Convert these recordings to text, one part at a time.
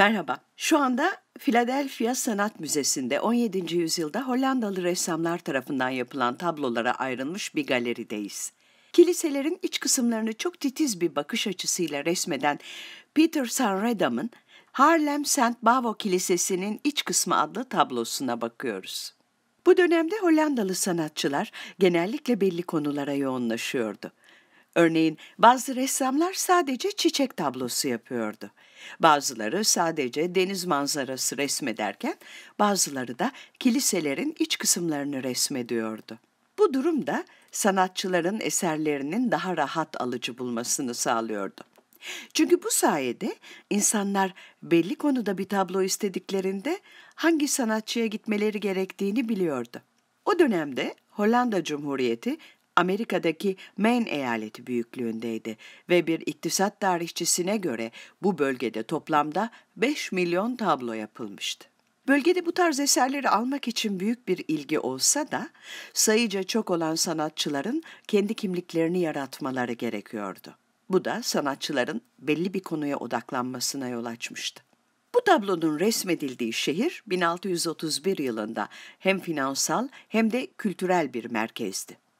Merhaba, şu anda Philadelphia Sanat Müzesi'nde 17. yüzyılda Hollandalı ressamlar tarafından yapılan tablolara ayrılmış bir galerideyiz. Kiliselerin iç kısımlarını çok titiz bir bakış açısıyla resmeden Peter Saenredam'ın Haarlem Saint Bavo Kilisesi'nin iç kısmı adlı tablosuna bakıyoruz. Bu dönemde Hollandalı sanatçılar genellikle belli konulara yoğunlaşıyordu. Örneğin bazı ressamlar sadece çiçek tablosu yapıyordu. Bazıları sadece deniz manzarası resmederken bazıları da kiliselerin iç kısımlarını resmediyordu. Bu durum da sanatçıların eserlerinin daha rahat alıcı bulmasını sağlıyordu. Çünkü bu sayede insanlar belli konuda bir tablo istediklerinde hangi sanatçıya gitmeleri gerektiğini biliyordu. O dönemde Hollanda Cumhuriyeti Amerika'daki Maine eyaleti büyüklüğündeydi ve bir iktisat tarihçisine göre bu bölgede toplamda 5 milyon tablo yapılmıştı. Bölgede bu tarz eserleri almak için büyük bir ilgi olsa da sayıca çok olan sanatçıların kendi kimliklerini yaratmaları gerekiyordu. Bu da sanatçıların belli bir konuya odaklanmasına yol açmıştı. Bu tablonun resmedildiği şehir 1631 yılında hem finansal hem de kültürel bir merkezdi.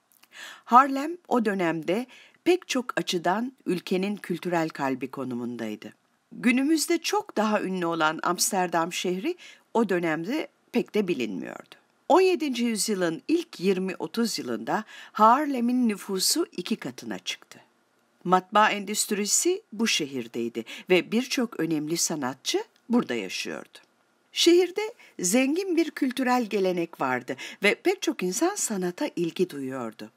Haarlem o dönemde pek çok açıdan ülkenin kültürel kalbi konumundaydı. Günümüzde çok daha ünlü olan Amsterdam şehri o dönemde pek de bilinmiyordu. 17. yüzyılın ilk 20-30 yılında Haarlem'in nüfusu 2 katına çıktı. Matbaa endüstrisi bu şehirdeydi ve birçok önemli sanatçı burada yaşıyordu. Şehirde zengin bir kültürel gelenek vardı ve pek çok insan sanata ilgi duyuyordu.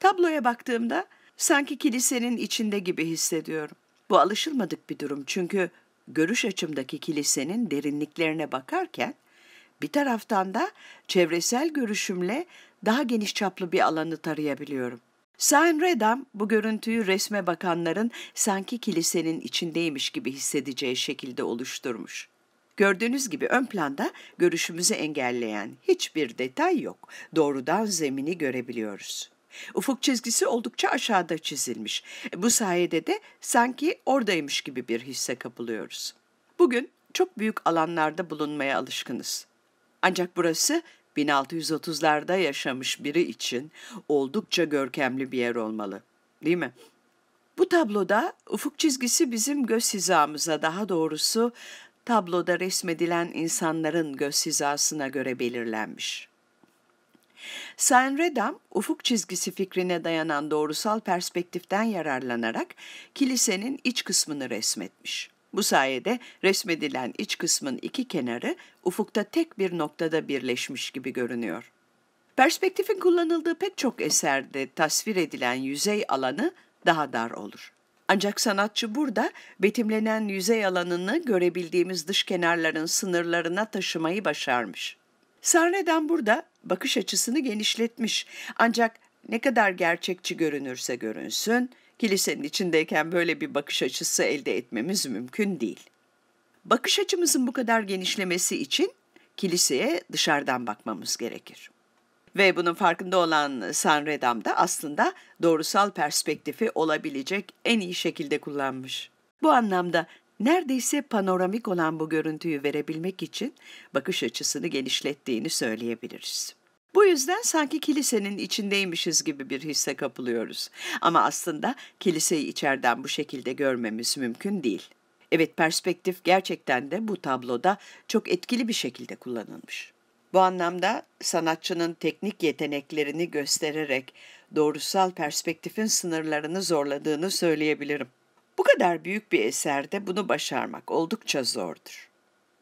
Tabloya baktığımda sanki kilisenin içinde gibi hissediyorum. Bu alışılmadık bir durum çünkü görüş açımdaki kilisenin derinliklerine bakarken bir taraftan da çevresel görüşümle daha geniş çaplı bir alanı tarayabiliyorum. Saenredam bu görüntüyü resme bakanların sanki kilisenin içindeymiş gibi hissedeceği şekilde oluşturmuş. Gördüğünüz gibi ön planda görüşümüzü engelleyen hiçbir detay yok. Doğrudan zemini görebiliyoruz. Ufuk çizgisi oldukça aşağıda çizilmiş. Bu sayede de sanki oradaymış gibi bir hisse kapılıyoruz. Bugün çok büyük alanlarda bulunmaya alışkınız. Ancak burası 1630'larda yaşamış biri için oldukça görkemli bir yer olmalı, değil mi? Bu tabloda ufuk çizgisi bizim göz hizamıza, daha doğrusu tabloda resmedilen insanların göz hizasına göre belirlenmiş. Saenredam, ufuk çizgisi fikrine dayanan doğrusal perspektiften yararlanarak kilisenin iç kısmını resmetmiş. Bu sayede resmedilen iç kısmın 2 kenarı ufukta tek bir noktada birleşmiş gibi görünüyor. Perspektifin kullanıldığı pek çok eserde tasvir edilen yüzey alanı daha dar olur. Ancak sanatçı burada betimlenen yüzey alanını görebildiğimiz dış kenarların sınırlarına taşımayı başarmış. Saenredam burada bakış açısını genişletmiş. Ancak ne kadar gerçekçi görünürse görünsün, kilisenin içindeyken böyle bir bakış açısı elde etmemiz mümkün değil. Bakış açımızın bu kadar genişlemesi için kiliseye dışarıdan bakmamız gerekir. Ve bunun farkında olan Saenredam da aslında doğrusal perspektifi olabilecek en iyi şekilde kullanmış. Bu anlamda neredeyse panoramik olan bu görüntüyü verebilmek için bakış açısını genişlettiğini söyleyebiliriz. Bu yüzden sanki kilisenin içindeymişiz gibi bir hisse kapılıyoruz. Ama aslında kiliseyi içeriden bu şekilde görmemiz mümkün değil. Evet, perspektif gerçekten de bu tabloda çok etkili bir şekilde kullanılmış. Bu anlamda sanatçının teknik yeteneklerini göstererek doğrusal perspektifin sınırlarını zorladığını söyleyebilirim. Bu kadar büyük bir eserde bunu başarmak oldukça zordur.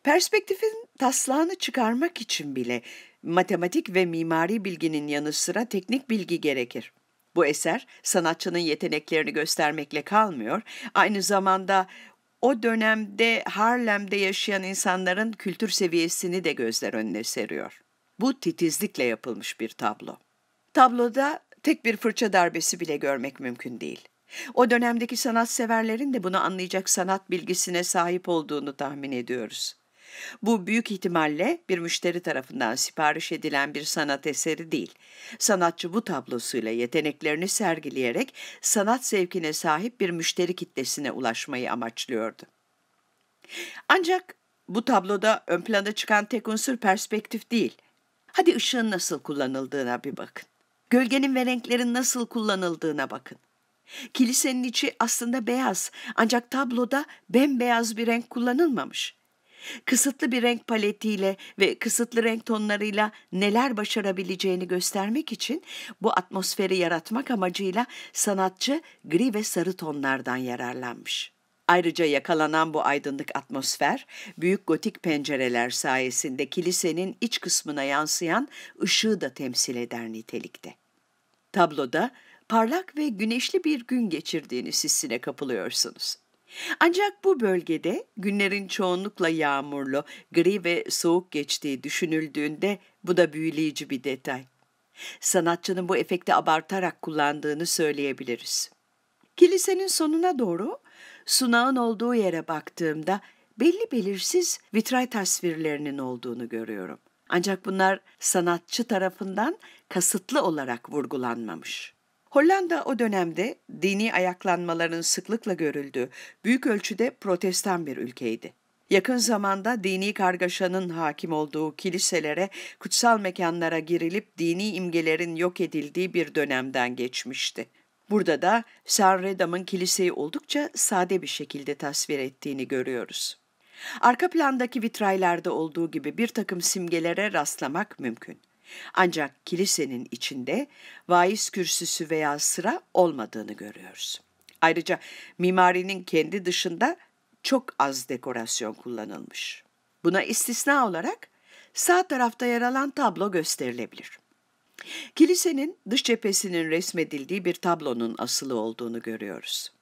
Perspektifin taslağını çıkarmak için bile matematik ve mimari bilginin yanı sıra teknik bilgi gerekir. Bu eser sanatçının yeteneklerini göstermekle kalmıyor, aynı zamanda o dönemde Haarlem'de yaşayan insanların kültür seviyesini de gözler önüne seriyor. Bu titizlikle yapılmış bir tablo. Tabloda tek bir fırça darbesi bile görmek mümkün değil. O dönemdeki sanatseverlerin de bunu anlayacak sanat bilgisine sahip olduğunu tahmin ediyoruz. Bu büyük ihtimalle bir müşteri tarafından sipariş edilen bir sanat eseri değil. Sanatçı bu tablosuyla yeteneklerini sergileyerek sanat zevkine sahip bir müşteri kitlesine ulaşmayı amaçlıyordu. Ancak bu tabloda ön plana çıkan tek unsur perspektif değil. Hadi ışığın nasıl kullanıldığına bir bakın. Gölgenin ve renklerin nasıl kullanıldığına bakın. Kilisenin içi aslında beyaz ancak tabloda bembeyaz bir renk kullanılmamış. Kısıtlı bir renk paletiyle ve kısıtlı renk tonlarıyla neler başarabileceğini göstermek için bu atmosferi yaratmak amacıyla sanatçı gri ve sarı tonlardan yararlanmış. Ayrıca yakalanan bu aydınlık atmosfer, büyük gotik pencereler sayesinde kilisenin iç kısmına yansıyan ışığı da temsil eder nitelikte. Tabloda parlak ve güneşli bir gün geçirdiğiniz hissine kapılıyorsunuz. Ancak bu bölgede günlerin çoğunlukla yağmurlu, gri ve soğuk geçtiği düşünüldüğünde bu da büyüleyici bir detay. Sanatçının bu efekti abartarak kullandığını söyleyebiliriz. Kilisenin sonuna doğru sunağın olduğu yere baktığımda belli belirsiz vitray tasvirlerinin olduğunu görüyorum. Ancak bunlar sanatçı tarafından kasıtlı olarak vurgulanmamış. Hollanda o dönemde dini ayaklanmaların sıklıkla görüldüğü, büyük ölçüde Protestan bir ülkeydi. Yakın zamanda dini kargaşanın hakim olduğu kiliselere, kutsal mekanlara girilip dini imgelerin yok edildiği bir dönemden geçmişti. Burada da Saenredam'ın kiliseyi oldukça sade bir şekilde tasvir ettiğini görüyoruz. Arka plandaki vitraylarda olduğu gibi bir takım simgelere rastlamak mümkün. Ancak kilisenin içinde vaiz kürsüsü veya sıra olmadığını görüyoruz. Ayrıca mimarinin kendi dışında çok az dekorasyon kullanılmış. Buna istisna olarak sağ tarafta yer alan tablo gösterilebilir. Kilisenin dış cephesinin resmedildiği bir tablonun asılı olduğunu görüyoruz.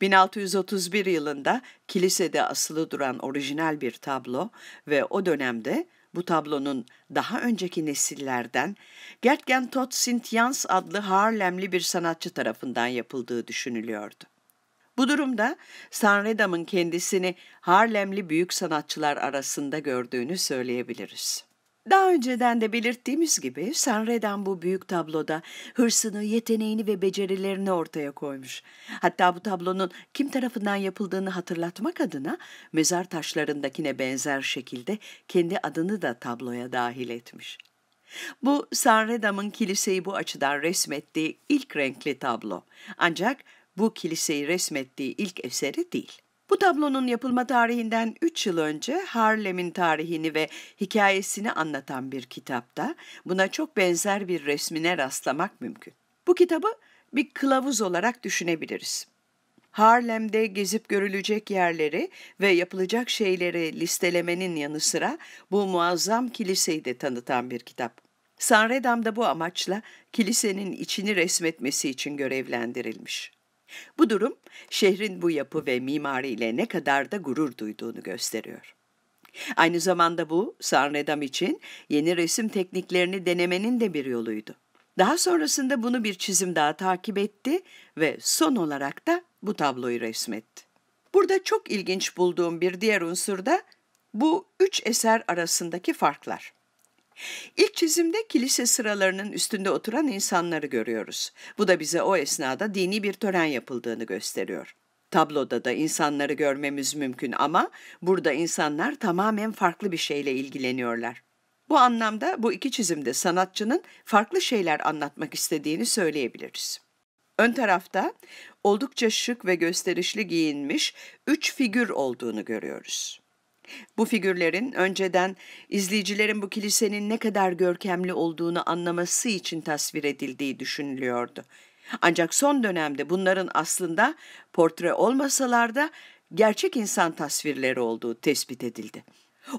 1631 yılında kilisede asılı duran orijinal bir tablo ve o dönemde bu tablonun daha önceki nesillerden Gertgen Totsint Jans adlı Haarlemli bir sanatçı tarafından yapıldığı düşünülüyordu. Bu durumda Saenredam'ın kendisini Haarlemli büyük sanatçılar arasında gördüğünü söyleyebiliriz. Daha önceden de belirttiğimiz gibi Saenredam bu büyük tabloda hırsını, yeteneğini ve becerilerini ortaya koymuş. Hatta bu tablonun kim tarafından yapıldığını hatırlatmak adına mezar taşlarındakine benzer şekilde kendi adını da tabloya dahil etmiş. Bu Saenredam'ın kiliseyi bu açıdan resmettiği ilk renkli tablo. Ancak bu kiliseyi resmettiği ilk eseri değil. Bu tablonun yapılma tarihinden 3 yıl önce Haarlem'in tarihini ve hikayesini anlatan bir kitapta buna çok benzer bir resmine rastlamak mümkün. Bu kitabı bir kılavuz olarak düşünebiliriz. Haarlem'de gezip görülecek yerleri ve yapılacak şeyleri listelemenin yanı sıra bu muazzam kiliseyi de tanıtan bir kitap. Saenredam'da bu amaçla kilisenin içini resmetmesi için görevlendirilmiş. Bu durum şehrin bu yapı ve mimariyle ne kadar da gurur duyduğunu gösteriyor. Aynı zamanda bu Saenredam için yeni resim tekniklerini denemenin de bir yoluydu. Daha sonrasında bunu bir çizim daha takip etti ve son olarak da bu tabloyu resmetti. Burada çok ilginç bulduğum bir diğer unsur da bu üç eser arasındaki farklar. İlk çizimde kilise sıralarının üstünde oturan insanları görüyoruz. Bu da bize o esnada dini bir tören yapıldığını gösteriyor. Tabloda da insanları görmemiz mümkün ama burada insanlar tamamen farklı bir şeyle ilgileniyorlar. Bu anlamda bu iki çizimde sanatçının farklı şeyler anlatmak istediğini söyleyebiliriz. Ön tarafta oldukça şık ve gösterişli giyinmiş 3 figür olduğunu görüyoruz. Bu figürlerin önceden izleyicilerin bu kilisenin ne kadar görkemli olduğunu anlaması için tasvir edildiği düşünülüyordu. Ancak son dönemde bunların aslında portre olmasalar da gerçek insan tasvirleri olduğu tespit edildi.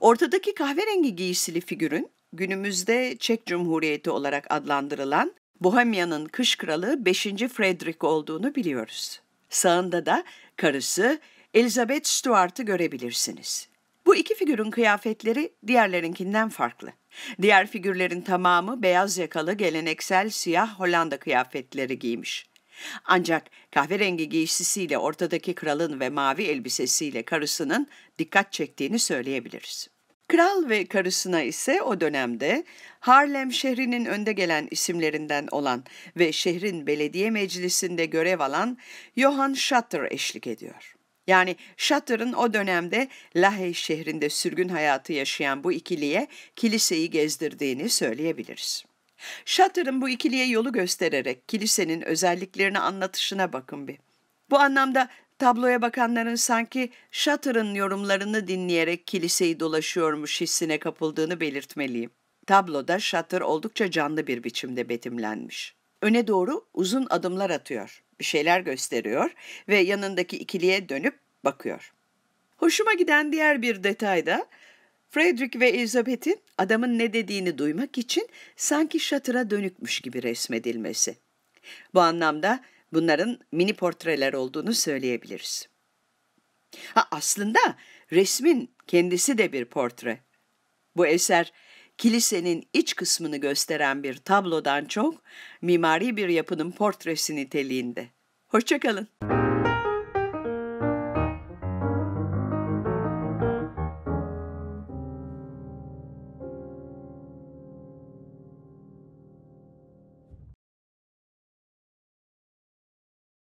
Ortadaki kahverengi giysili figürün günümüzde Çek Cumhuriyeti olarak adlandırılan Bohemya'nın kış kralı 5. Frederick olduğunu biliyoruz. Sağında da karısı Elizabeth Stuart'ı görebilirsiniz. Bu iki figürün kıyafetleri diğerlerinkinden farklı. Diğer figürlerin tamamı beyaz yakalı geleneksel siyah Hollanda kıyafetleri giymiş. Ancak kahverengi giysisiyle ortadaki kralın ve mavi elbisesiyle karısının dikkat çektiğini söyleyebiliriz. Kral ve karısına ise o dönemde Haarlem şehrinin önde gelen isimlerinden olan ve şehrin belediye meclisinde görev alan Johan Schutter eşlik ediyor. Yani Schutter'ın o dönemde Lahey şehrinde sürgün hayatı yaşayan bu ikiliye kiliseyi gezdirdiğini söyleyebiliriz. Schutter'ın bu ikiliye yolu göstererek kilisenin özelliklerini anlatışına bakın bir. Bu anlamda tabloya bakanların sanki Schutter'ın yorumlarını dinleyerek kiliseyi dolaşıyormuş hissine kapıldığını belirtmeliyim. Tabloda Schutter oldukça canlı bir biçimde betimlenmiş. Öne doğru uzun adımlar atıyor, bir şeyler gösteriyor ve yanındaki ikiliye dönüp bakıyor. Hoşuma giden diğer bir detay da Frederick ve Elizabeth'in adamın ne dediğini duymak için sanki Schutter'a dönükmüş gibi resmedilmesi. Bu anlamda bunların mini portreler olduğunu söyleyebiliriz. Aslında resmin kendisi de bir portre. Bu eser kilisenin iç kısmını gösteren bir tablodan çok mimari bir yapının portresi niteliğinde. Hoşça kalın.